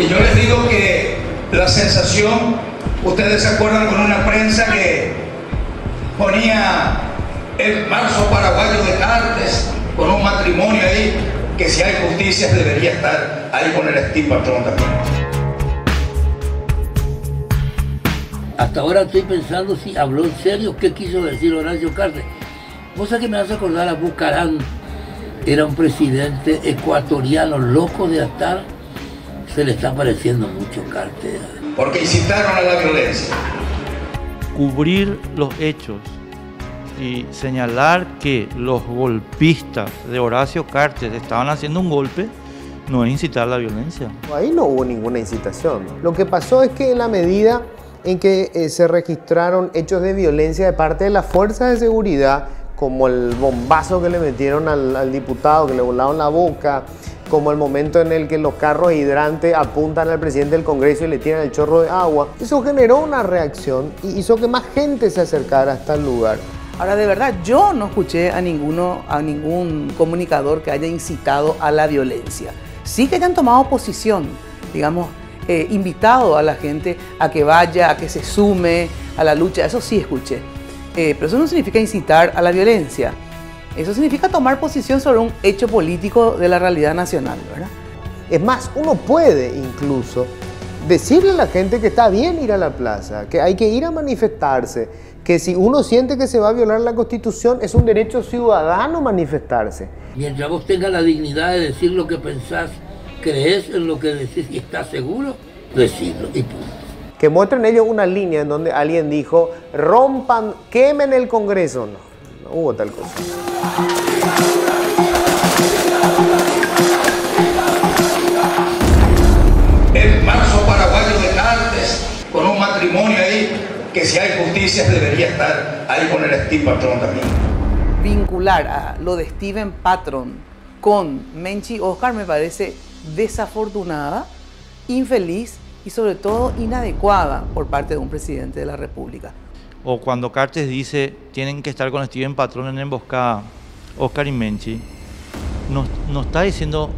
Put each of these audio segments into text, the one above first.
Y yo les digo que la sensación, ustedes se acuerdan con una prensa que ponía el marzo paraguayo de Cartes con un matrimonio ahí, que si hay justicia debería estar ahí con el Steven Patton también. Hasta ahora estoy pensando si habló en serio, qué quiso decir Horacio Cartes. Cosa que me hace acordar a Bucarán. Era un presidente ecuatoriano loco de atar. Se le está pareciendo mucho Cartes. Porque incitaron a la violencia. Cubrir los hechos y señalar que los golpistas de Horacio Cartes estaban haciendo un golpe no es incitar la violencia. Ahí no hubo ninguna incitación. Lo que pasó es que en la medida en que se registraron hechos de violencia de parte de las fuerzas de seguridad, como el bombazo que le metieron al diputado, que le volaron la boca, como el momento en el que los carros hidrantes apuntan al presidente del Congreso y le tiran el chorro de agua. Eso generó una reacción y hizo que más gente se acercara hasta el lugar. Ahora, de verdad, yo no escuché a ningún comunicador que haya incitado a la violencia. Sí que hayan tomado posición, digamos, invitado a la gente a que vaya, a que se sume a la lucha, eso sí escuché. Pero eso no significa incitar a la violencia, eso significa tomar posición sobre un hecho político de la realidad nacional, ¿verdad? Es más, uno puede incluso decirle a la gente que está bien ir a la plaza, que hay que ir a manifestarse, que si uno siente que se va a violar la Constitución, es un derecho ciudadano manifestarse. Mientras vos tengas la dignidad de decir lo que pensás, crees en lo que decís y estás seguro, decirlo y punto. Que muestren ellos una línea en donde alguien dijo, rompan, quemen el Congreso. No, no hubo tal cosa. El marzo paraguayo de Cartes con un matrimonio ahí, que si hay justicia debería estar ahí con el Steven Patton también. Vincular a lo de Steven Patton con Menchi Oscar me parece desafortunada, infeliz y sobre todo inadecuada por parte de un presidente de la República. O cuando Cartes dice tienen que estar con Steven Patton en emboscada, Oscar y Menchi, no está diciendo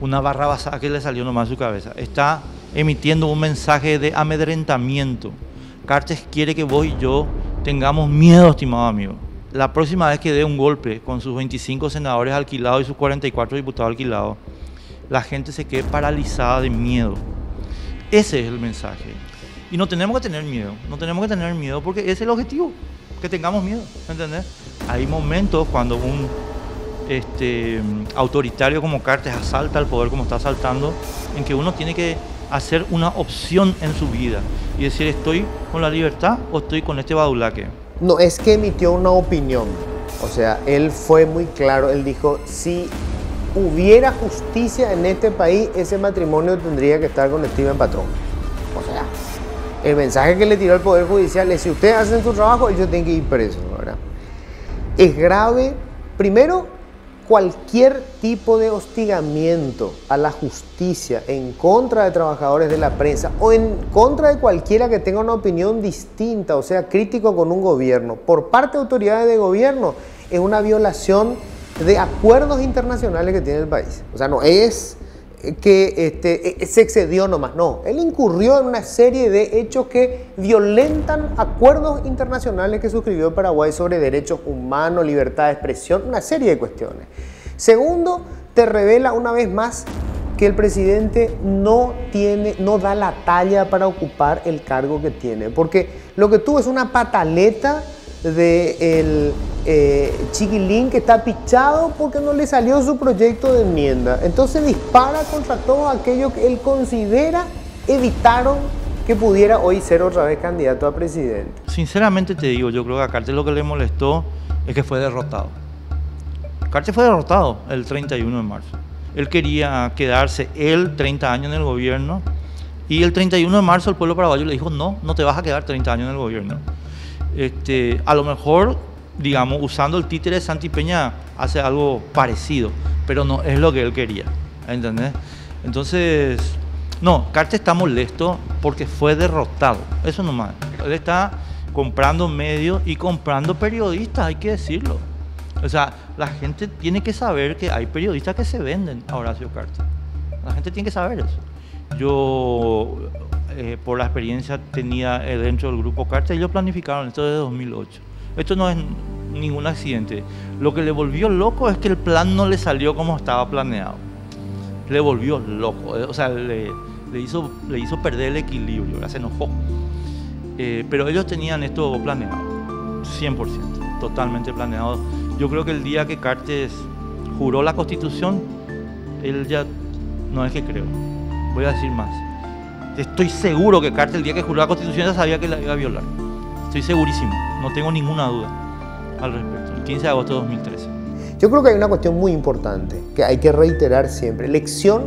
una barrabasada que le salió nomás a su cabeza, está emitiendo un mensaje de amedrentamiento. Cartes quiere que vos y yo tengamos miedo, estimado amigo. La próxima vez que dé un golpe con sus 25 senadores alquilados y sus 44 diputados alquilados, la gente se quede paralizada de miedo. Ese es el mensaje. Y no tenemos que tener miedo, no tenemos que tener miedo porque ese es el objetivo, que tengamos miedo, ¿entendés? Hay momentos cuando un autoritario como Cartes asalta al poder como está asaltando, en que uno tiene que hacer una opción en su vida y decir, ¿estoy con la libertad o estoy con este badulaque? No, es que emitió una opinión, o sea, él fue muy claro, él dijo, si hubiera justicia en este país, ese matrimonio tendría que estar con Steven Patton. O sea, el mensaje que le tiró al Poder Judicial es, si ustedes hacen su trabajo, ellos tienen que ir presos, ¿verdad? Es grave, primero, cualquier tipo de hostigamiento a la justicia en contra de trabajadores de la prensa o en contra de cualquiera que tenga una opinión distinta, o sea, crítico con un gobierno, por parte de autoridades de gobierno, es una violación de acuerdos internacionales que tiene el país. O sea, no es que se excedió nomás, no. Él incurrió en una serie de hechos que violentan acuerdos internacionales que suscribió Paraguay sobre derechos humanos, libertad de expresión, una serie de cuestiones. Segundo, te revela una vez más que el presidente no da la talla para ocupar el cargo que tiene, porque lo que tuvo es una pataleta del chiquilín que está pichado porque no le salió su proyecto de enmienda. Entonces dispara contra todos aquellos que él considera evitaron que pudiera hoy ser otra vez candidato a presidente. Sinceramente te digo, yo creo que a Cartes lo que le molestó es que fue derrotado. Cartes fue derrotado el 31 de marzo. Él quería quedarse él 30 años en el gobierno y el 31 de marzo el pueblo paraguayo le dijo no, no te vas a quedar 30 años en el gobierno. A lo mejor, digamos, usando el títere de Santi Peña hace algo parecido, pero no es lo que él quería, ¿entendés? Entonces, no, Cartes está molesto porque fue derrotado, eso nomás. Él está comprando medios y comprando periodistas, hay que decirlo. O sea, la gente tiene que saber que hay periodistas que se venden a Horacio Cartes. La gente tiene que saber eso. Yo, por la experiencia tenía dentro del grupo Cartes, ellos planificaron esto desde 2008. Esto no es ningún accidente. Lo que le volvió loco es que el plan no le salió como estaba planeado. Le volvió loco, o sea, le hizo perder el equilibrio, se enojó. Pero ellos tenían esto planeado, 100%, totalmente planeado. Yo creo que el día que Cartes juró la Constitución, él ya, no es que creo, voy a decir más. Estoy seguro que Cartes el día que juró la Constitución ya sabía que la iba a violar. Estoy segurísimo, no tengo ninguna duda al respecto. El 15 de agosto de 2013. Yo creo que hay una cuestión muy importante que hay que reiterar siempre. Lección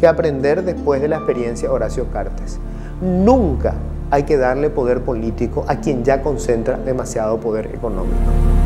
que aprender después de la experiencia de Horacio Cartes. Nunca hay que darle poder político a quien ya concentra demasiado poder económico.